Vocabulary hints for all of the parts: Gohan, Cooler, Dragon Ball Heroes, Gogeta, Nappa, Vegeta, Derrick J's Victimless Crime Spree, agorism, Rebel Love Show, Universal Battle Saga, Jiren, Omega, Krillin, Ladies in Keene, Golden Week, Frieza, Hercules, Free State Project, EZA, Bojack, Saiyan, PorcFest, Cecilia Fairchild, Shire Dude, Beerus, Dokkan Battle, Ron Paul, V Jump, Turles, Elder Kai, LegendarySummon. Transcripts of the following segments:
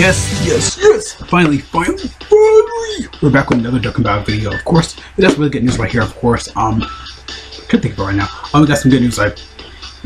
Yes! Finally! We're back with another Dokkan Battle video, of course. And that's really good news right here, of course. Could think about right now. We got some good news. Like,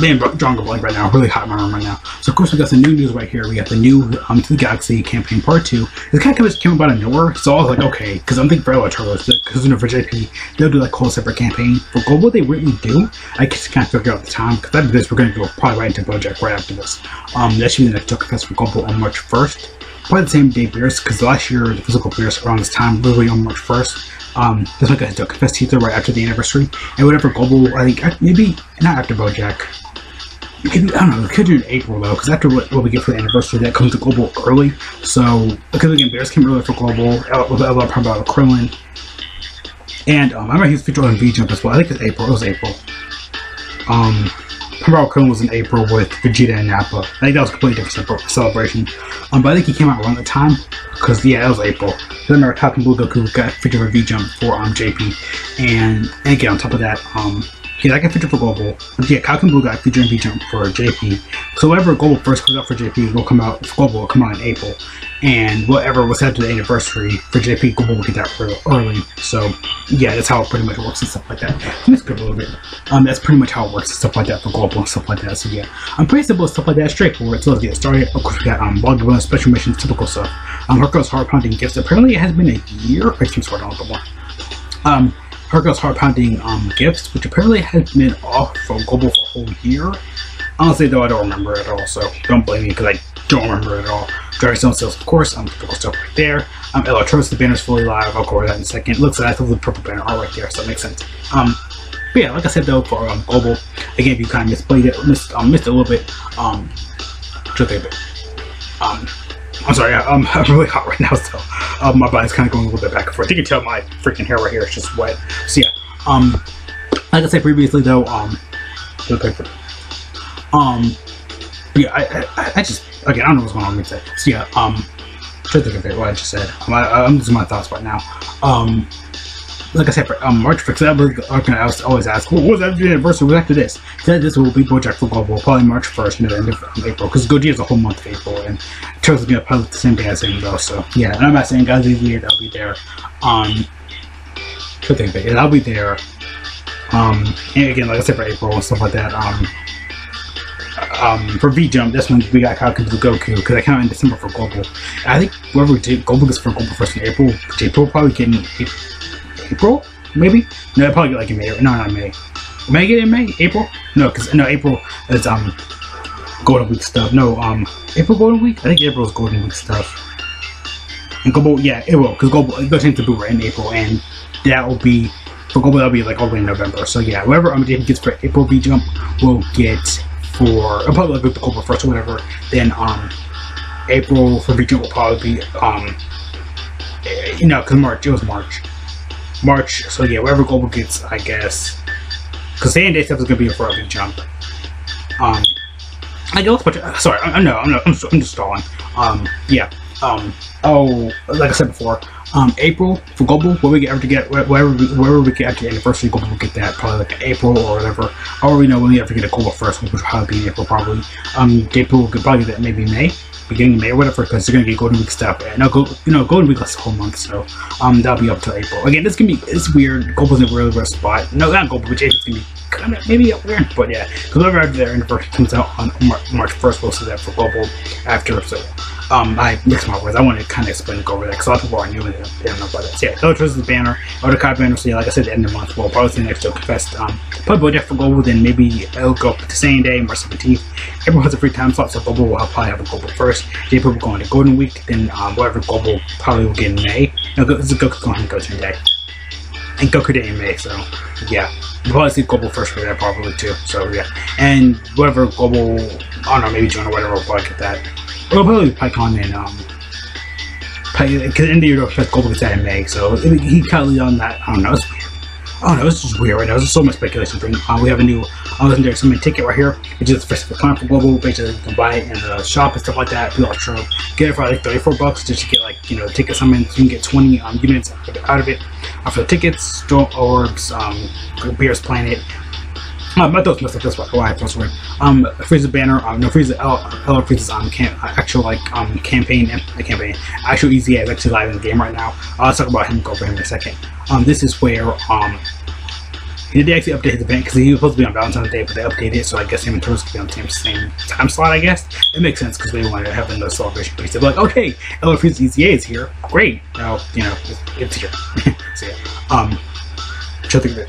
man, drawing a blank right now. Really hot in my room right now. So, of course, we got some new news right here. We got the new To The Galaxy Campaign Part 2. It kind of just came about out of nowhere, so I was like, okay, because I'm thinking for a lot of Turles, because, you know, for JP, they'll do like a whole separate campaign. For Global, they wouldn't do. I just can't figure out the time, because after this, we're going to go probably right into Bojack right after this. That should be the next Dokkan Fest for Global on March 1st. Probably the same day Beerus, because last year the physical Beerus around this time, literally on March 1st. There's like a Dokkan Fest teaser right after the anniversary. And whatever Global, I think, maybe not after Bojack. I don't know, we could do in April though, because after what we get for the anniversary, that comes to Global early. So, because again, Bears came early for Global, with a lot of problem about Krillin. And I remember he was featured on V Jump as well. I think it's April, it was April. Probably Krillin was in April with Vegeta and Nappa. I think that was a completely different celebration. But I think he came out around the time, because yeah, that was April. Then remember how Blue Goku got featured on V Jump for JP. And again, on top of that, yeah, I got featured for Global. Yeah, Falcon Blue got featured in V Jump for JP. So whatever Global first comes out for JP will come out. Global will come out in April, and whatever was after the anniversary for JP, Global will get that early. So yeah, that's how it pretty much works and stuff like that. Let's go a little bit. That's pretty much how it works and stuff like that for Global and stuff like that. So yeah, I'm pretty simple and stuff like that, straightforward. So let's get started. Of course, we got blog bonus, special missions, typical stuff. Hercules Heart Pounding gifts. Apparently, it has been a year. I think sort of a lot. Hercules Heart Pounding gifts, which apparently has been off from Global for a whole year. Honestly, though, I don't remember it at all, so don't blame me because I don't remember it at all. Dragon Stone Sales, of course, typical stuff right there. Electros, the banner's fully live, I'll go over that in a second. Looks like that's a little purple banner all right there, so it makes sense. But yeah, like I said, though, for Global, again, if you kind of misplayed it, missed it a little bit, I'm sorry, I'm really hot right now, so my body's kind of going a little bit back and forth. You can tell my freaking hair right here is just wet. So yeah, like I said previously though, yeah, I just, again, I don't know what's going on with that. So yeah, what I just said. I'm losing my thoughts right now. Like I said, for March, for example, I was always asked, well, what was after the anniversary? What was after this? So this will be Bojack for Global, probably March 1st, and the end of April, because Goji is a whole month of April, and Turles is going to pilot the same day as him, though, so, yeah, and I'm not saying guys leave weird, I'll be there, I'll be there, and again, like I said, for April and stuff like that, for V Jump, that's when we got Falcon Blue Goku, because I came out in December for Global. I think whoever Global gets for Global first in April, JP probably getting April, maybe? No, I probably get like in May. No, not May. May I get it in May? April? No, because no, April is Golden Week stuff. No, April Golden Week. I think April is Golden Week stuff. And Global, yeah, it will, because Global it goes into Boomer in April, and that will be for Global. That'll be like all the way in November. So yeah, whatever David gets for April V Jump will get for probably like the Global first or whatever. Then April for V Jump will probably be you know, because March it was March, so yeah, whatever Global gets, I guess, because the end day stuff is gonna be a forever jump. I guess, but sorry, I'm just stalling. Yeah, like I said before, April for Global, where we get to get wherever we get after the anniversary, Global will get that probably like in April or whatever. Or we know when we ever get a Global first, which will probably be in April probably. April could probably get that maybe May. Beginning of May or whatever, because they're gonna get Golden Week stuff. No, you know, Golden Week lasts a whole month, so that'll be up to April. Again, this can be it's weird. Global's in a really weird spot. No, not Global, but April's gonna be kind of maybe weird, but yeah, because whatever after their anniversary comes out on March 1st, we'll see that for Global after. So I mixed my words. I want to kind of explain it over there because a lot of people are new and they don't know about it. So yeah, Elder Kai's banner, Elder Kai banner. So yeah, like I said, the end of the month, we'll probably see the next Dokkan Fest. Probably Bojack for Global, then maybe it'll go up the same day, March 17th. Everyone has a free time slot, so Global will probably have a Global first. JP will go on to Golden Week, then whatever Global probably will get in May. No, this is Goku going to Goku Day. And Goku Day in May, so yeah. We'll probably see Global first for that probably too, so yeah. And whatever Global, I don't know, maybe June or whatever, we'll probably get that. It'll probably be PyCon and because in the year Global gets that in May, so he kind of lead on that. I don't know, it's weird. Oh no, it's just weird right now. There's so much speculation for me. We have a new legendary summon ticket right here, which is the first time for Global. Basically, you can buy it in the shop and stuff like that. We are true. Get it for like $34 just to get like, you know, ticket summons. You can get 20 units out of it. For the tickets, Storm Orbs, Beerus Planet, That was messed up, that's why I plus one. Frieza banner, no, Frieza, Frieza's actual, like, actual EZA is actually live in the game right now. Let's talk about him, go for him in a second. This is where, they actually updated the event, because he was supposed to be on Valentine's Day, but they updated it, so I guess him and Turles could be on the same time slot, I guess. It makes sense, because they wanted to have another celebration piece. They're like, okay, Elder Frieza's EZA is here, great, now, you know, it's here. So yeah,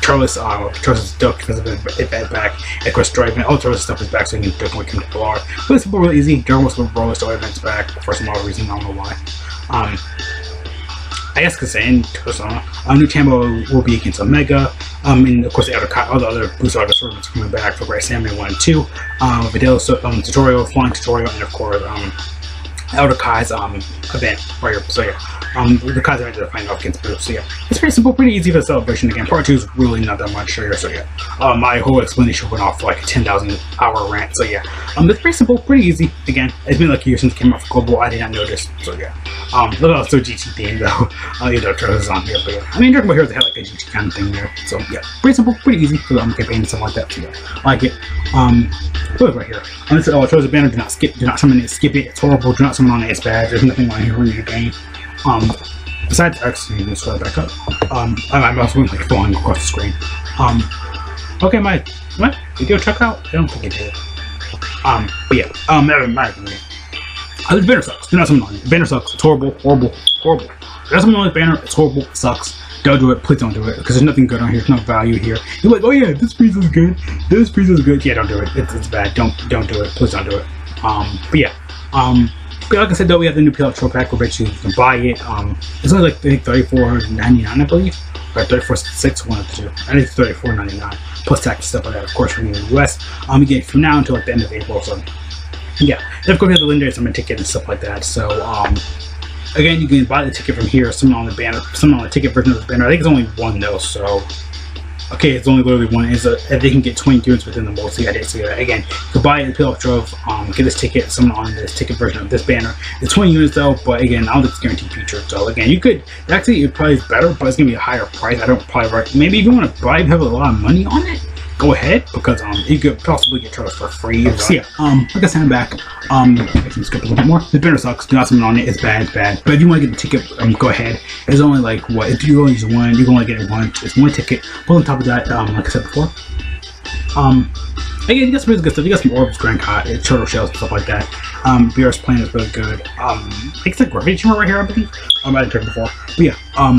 Turles, Turles is dope because of it back. And of course, Dragon, all Turles stuff is back, so you can Dragon Week come to the bar. But it's really easy. Dragon Week's roller store events back for some odd reason, I don't know why. I guess because in a new Tambo will be against Omega. And of course, the Elder Kai, all the other booster artists are coming back for Great Saiyan 1 and 2. Video tutorial, flying tutorial, and of course, Elder Kai's event right here, so yeah. The Kai's event to find out against Beerus, so yeah. It's pretty simple, pretty easy for the celebration again. Part 2 is really not that much, so yeah, my whole explanation went off for like a 10,000-hour rant, so yeah. It's pretty simple, pretty easy, again. It's been like a year since it came out for Global, I did not notice, so yeah. Look how it's so GT themed though. You know, Turles on here, but yeah. I mean, Dragon Ball Heroes had like a GT kind of thing there, so yeah. Pretty simple, pretty easy for the campaign and stuff like that, so yeah. I like it. Look right here. And this is Turles banner, do not summon it, skip it, it's horrible, do not summon on it's bad, there's nothing on here in your game. Besides actually this way back up. I'm also like falling across the screen. Okay, my video check out? I don't think it did. But yeah, this banner sucks. Do not summon on it. Banner sucks, it's horrible, horrible, horrible. Do not summon on this banner, it's horrible, it sucks. Don't do it, please don't do it, because there's nothing good on here, there's no value here. You're like, oh yeah, this piece is good, this piece is good. Yeah, don't do it. It's bad. Don't do it, please don't do it. But yeah. But like I said though, we have the new PLTro pack where basically you can buy it. It's only like $34.99 I believe, or $34.6, one of the two. I think it's $34.99 plus tax and stuff like that. Of course, from the US. Again, from now until like the end of April. So yeah, and of course we have the Legendary Summon ticket and stuff like that. So again, you can buy the ticket from here. Some on the banner, some on the ticket version of the banner. I think it's only one though. So. Okay, it's only literally one. Is they can get 20 units within the mold. So yeah, I didn't see that. Again, you can buy it in PLTro, get this ticket, someone on this ticket version of this banner. It's 20 units though, but again, I don't think it's guaranteed feature. So again, you could actually it probably is better, but it's gonna be a higher price. I don't probably maybe if you want to buy, you have a lot of money on it. Go ahead, because you could possibly get Turles for free. So yeah, like I said, I'm back. I can skip a little bit more. The banner sucks. Do not summon on it. It's bad. It's bad. But if you want to get the ticket, go ahead. It's only like what? If you only use one, you can only get it once. It's one ticket. But on top of that, like I said before, again, you got some really good stuff. You got some orbs, Grand Cot, turtle shells, and stuff like that. Beerus plan is really good. I think it's a gravity chamber right here, I believe. I didn't check it before. But yeah, I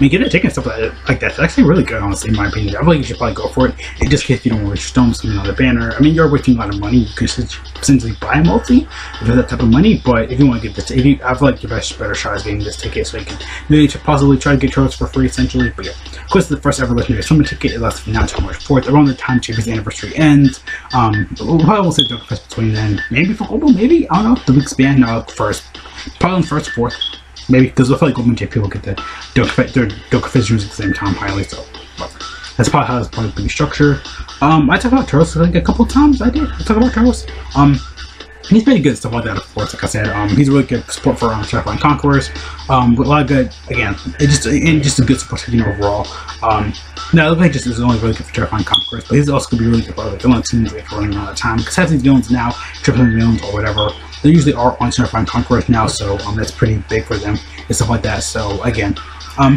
mean, getting a ticket and stuff like that, it's actually really good, honestly, in my opinion. I feel like you should probably go for it. In just case you don't want to stomp something on the banner. I mean, you're wasting a lot of money. You can essentially buy a multi if you have that type of money, but if you want to get this, I feel like your best better shot is getting this ticket so you can maybe possibly try to get Turles for free, essentially. But yeah, of course, the first ever Legendary Summon ticket, it lasts from now until March 4th, around the time Champions Anniversary ends. We'll probably will say Dokkan Fest between then. Maybe for Global, maybe? I don't know. The week's banned, no, first. Probably on the first, fourth. Maybe, because I feel like Golden Week people get the Dokkan Fest at the same time, highly, so that's probably how it's probably being structured. I talked about Turles, I think, a couple times, I talked about Turles. He's pretty good at stuff like that, of course, like I said. He's a really good support for Shadow Dragon Conquerors. With a lot of good, again, just a good support team overall. No, like just is only really good for Shadow Dragon Conquerors, but he's also going to be really good for other villains teams if we're running out of time. Because having these villains now, tripling villains or whatever, they usually are on Shadow Dragon Conquerors now, so that's pretty big for them and stuff like that. So, again.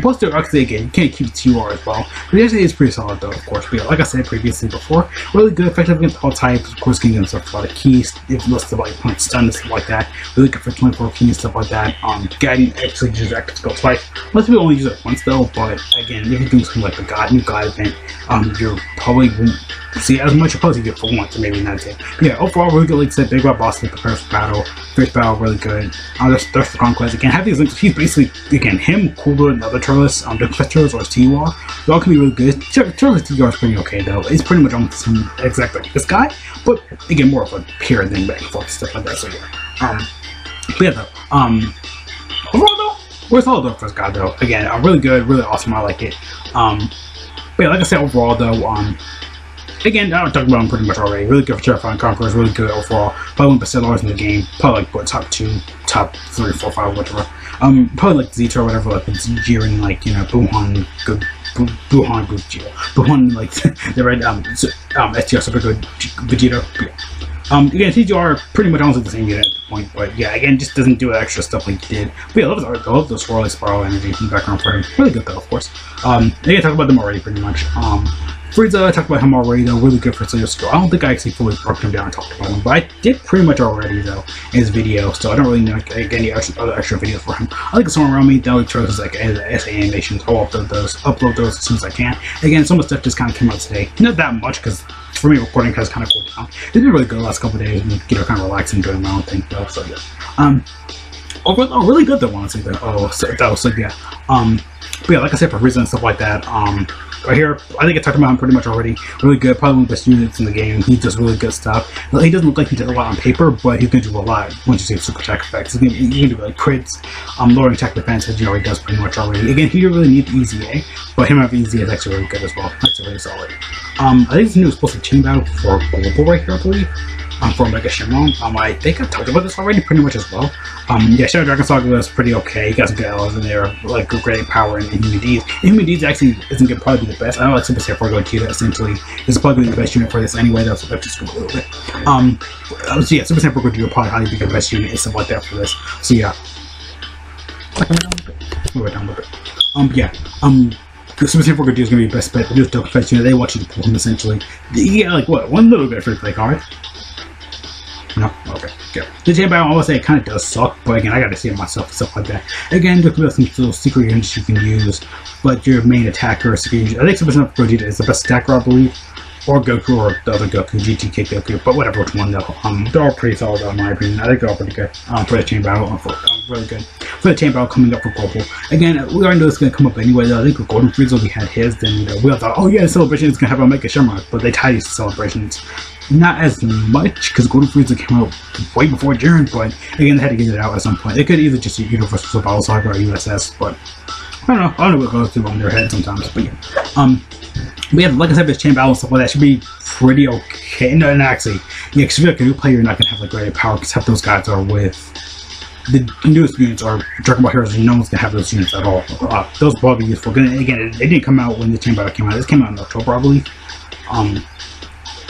Plus, they're actually, again, you can't keep TUR as well. But actually, it's pretty solid, though, of course. But like I said previously before, really good, effective against all types. Of course, getting them stuff, a lot of keys, if you list like points, stun, and stuff like that. Really good for 24 keys, stuff like that. Guiding actually just active skill twice. Most people only use it once, though, but again, if you're doing something like the new god event, you're probably won't see as much. You'll probably get for once, or maybe not. Yeah, overall, really good, like I said, big about boss, like the first battle, really good. There's Thirst for Conquest. Again, having these links, he's basically, again, him, Cooler, and other Turles, the Turles or TUR, they all can be really good. Turles TUR is pretty okay though. It's pretty much almost exactly like this guy, but again more of a pure thing back and forth stuff like that. So yeah. But yeah though. Overall though, we're solid though for this guy though. Again, really good, really awesome. I like it. But yeah, like I said, overall though, again, I don't talk about him pretty much already. Really good for Terrifying Conquerors, really good overall. Probably 1% in the game. Probably like what, top 2, top 3, 4, 5, whatever. Probably like Zeta or whatever, like Jiren, like, you know, Goku, Gohan, like the red STR Super Goku Vegeta. Again, CGR pretty much almost at the same unit at the point, but yeah, again, just doesn't do extra stuff like it did. But yeah, I love the swirly spiral energy from the background frame. Really good though, of course. I talked about them already pretty much. Frieza, I talked about him already though, really good for Slayer School. I don't think I actually fully broke him down and talked about him, but I did pretty much already though in his video, so I don't really get any other extra videos for him. I like the song around me, Daily Turles like essay animations, I'll upload those as soon as I can. Again, some of the stuff just kind of came out today. Not that much, because for me recording has kind of cooled down. It's been really good the last couple of days, and kind of relaxing and doing my own thing though, so yeah. Overall, really good though, honestly though. Yeah. But yeah, like I said, for Frieza and stuff like that, right here, I think I talked about him pretty much already. Really good, probably one of the best units in the game. He does really good stuff. He doesn't look like he did a lot on paper, but he's going to do a lot once you see super attack effects. He's going to do like crits, lowering attack defense, as you know he does pretty much already. Again, he really needs EZA, but him having EZA is actually really good as well. That's really solid. I think this new explosive team battle for global right here, I believe. For Omega Shimon. I think I talked about this already pretty much as well. Yeah, Shadow Dragon Saga was pretty okay. You got some good L's in there, like great power and Inhuman D's. Inhuman D's actually isn't going to probably be the best. I know like Super Saiyan 4 Gogeta essentially is probably the best unit for this anyway, that's what I've just a little bit. So yeah, Super Saiyan 4 Gogeta probably highly be the best unit and stuff like that for this. So yeah. Super Saiyan 4 Gogeta is going to be the best bet. They're just the best unit. They want you to pull him essentially. Yeah, like what? One little bit for the play card. No? Okay, good. The team battle, I would say it kind of does suck, but again, I gotta see it myself and stuff like that. Again, there could be some little secret units you can use, but your main attacker is secret unit. I think Super Saiyan Vegeta is the best attacker, I believe, or Goku, or the other Goku, GTK Goku, but whatever which one though. They're all pretty solid in my opinion. I think they're all pretty good for the team battle. Really good. For the team battle coming up for Global. Again, we already know it's going to come up anyway though. I think with Golden Frieza we had his, then we all thought, oh yeah, the celebration is going to have Omega Shamrock, but they tied these celebrations. Not as much, because Golden Frieza came out way before Jiren, but again, they had to get it out at some point. They could either just do Universal Battle Saga or USS, but I don't know what goes through on their head sometimes, but yeah. We have, like I said, this chain battle and stuff like that should be pretty okay. No, and actually, yeah, because if you're like a new player, you're not going to have like great power, because half those guys are with the newest units are Dragon Ball Heroes, and no one's gonna have those units at all. Those will probably be useful. Again, it didn't come out when the team battle came out. This came out in October, I believe.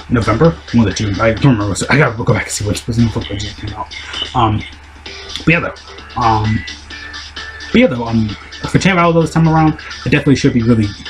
November? One of the two. I don't remember. So I gotta go back and see which specific football just came out. For team battle this time around, it definitely should be really, this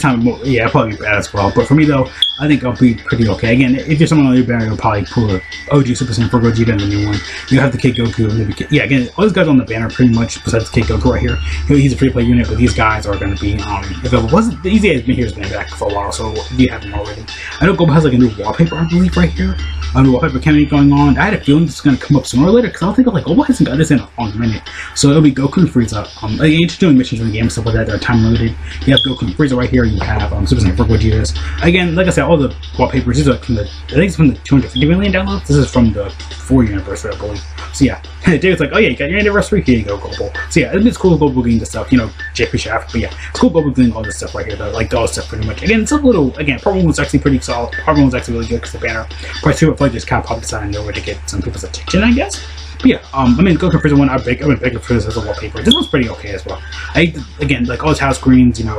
time, yeah, it'll probably be bad as well. But for me though, I think I'll be pretty okay. Again, if you're someone on your banner, you'll probably pull a OG Super Saiyan 4 Gogeta and the new one. You'll have to Kid Goku, maybe Kid. Yeah, again, all these guys on the banner pretty much, besides Kid Goku right here, he's a free play unit, but these guys are going to be available. The EZA has been here, has been back for a while, so if you haven't already. I know Global has like a new wallpaper, I believe, right here. A new wallpaper campaign going on. I had a feeling this was going to come up sooner or later, because I don't think Global hasn't got this in on the minute. So it'll be Goku and Frieza. You're just doing missions in the game and stuff like that that are time limited. You have Goku and Frieza right here, you have Super Saiyan 4 Gogeta's. Again, like I said, all the wallpapers, these are from the, I think it's from the 250 million downloads. This is from the 4th anniversary, I believe. So yeah, David's like, oh yeah, you got your anniversary, here you go, Global. So yeah, it's cool Global getting this stuff, JP Shaft, but yeah, it's cool Global getting all this stuff right here, though, like all this stuff pretty much. Again, it's a little, again, part one was actually pretty solid, part one was actually really good because the banner, part two, I feel like just kind of popped aside and nowhere to get some people's attention, I guess. But yeah, Goku Frieza one, I've been begging for this as a wallpaper. This one's pretty okay as well. Again, like all the house greens, I know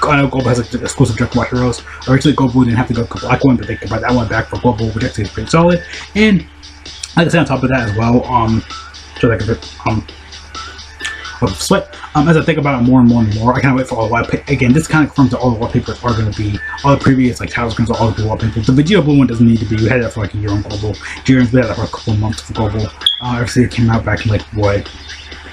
Global has like exclusive Dragon Ball Heroes. Originally Global didn't have to go to Black one, but they could buy that one back for Global, which actually is pretty solid. And like I said, on top of that as well, of sweat. As I think about it more and more, I can't wait for all the wallpaper. Again, this kind of confirms that all the wallpapers are going to be all the previous like title screens are all the wallpapers. The Vegeta blue one doesn't need to be. We had that for like a year on Global. Jiren's been that for a couple of months for Global. Obviously, it came out back in like what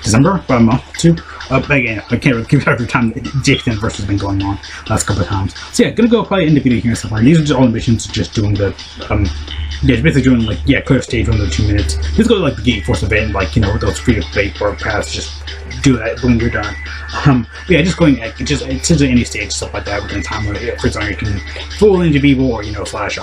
December, about a month or two. But again, I can't really keep it every time. Jake's anniversary has been going on last couple of times. So yeah, gonna go probably end the video here and stuff like that. These are just all the missions, just doing the yeah, basically doing like clear stage 1 to 2 minutes. Just go to like the Gate Force event, like with those free to play for pass, just do that when you're done. Yeah, just going at just essentially any stage stuff like that within time limit. For example, you can fool into people or slash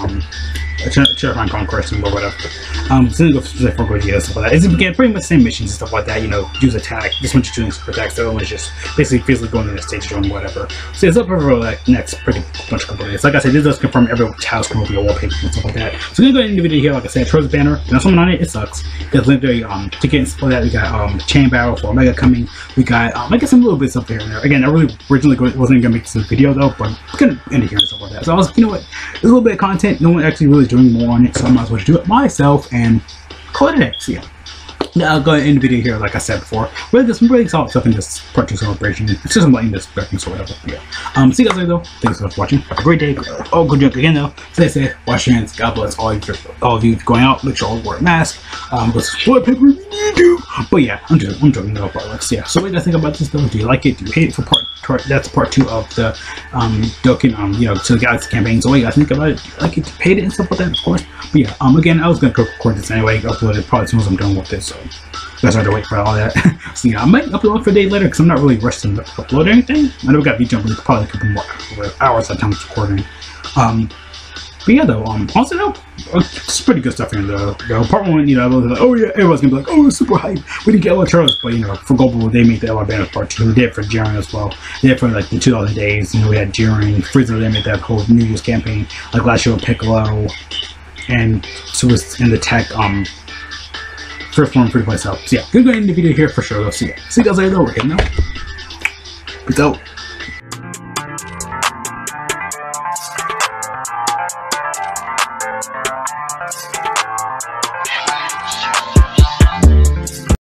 Terrifying Conquest and whatever. So I'm going to go specific for details and stuff like that. It's again, pretty much the same missions and stuff like that, you know, use attack, this one's doing attacks, the other one's just basically physically going in a stage or whatever. So it's up for like next pretty much components. Like I said, this does confirm every house can be a wallpaper and stuff like that. So I'm going to go ahead and do the video here, like I said, Troy's banner, not someone on it, it sucks. There's literally to get into that, we got Chain Battle for Omega coming, we got I guess some little bits up there and there. Again, I really originally wasn't gonna make this video though, but I'm gonna end it here and stuff like that. So I was like, you know what, there's a little bit of content, no one actually really doing more on it, so I might as well just do it myself and call it an X. Yeah. Now I'll go ahead and end the video here, like I said before. Really, there's some really solid stuff in this purchase celebration. It's just letting this reference or whatever. Yeah. See you guys later though. Thanks so much for watching. Have a great day. Oh, good drink again though. Stay safe. Wash your hands. God bless all of you going out. Make sure all wear a mask. Let's toilet paper if you need to. But yeah, I'm joking though. But yeah. So what do you think about this though? Do you like it? Do you hate it? For part that's part 2 of the Dokkan you know, To The Galaxy Campaign. So what do you guys think about it? Do you like it? Do you hate it and stuff like that? Of course. But yeah. Again, I was gonna record this anyway. Upload it probably as soon as I'm done with this. So you guys have to wait for all that. So yeah, I might upload for a day later because I'm not really rushing to upload anything. I know we got V Jump, probably a couple more hours at times recording. But yeah though, also though, it's pretty good stuff in there though. Part 1, you know, I was like, oh yeah, everyone's gonna be like, oh, super hype, we didn't get all Turles, but you know, for Global, they made the LR Banners Part 2, they did for Jiren as well, they did for like the 2000 days, you know, we had Jiren, Frieza, they made that whole New Year's campaign, like last year with Piccolo, and so was in the tech, first one free place out. So yeah, good going in the video here for sure though. So yeah. See you guys later though. We're heading out. Peace out.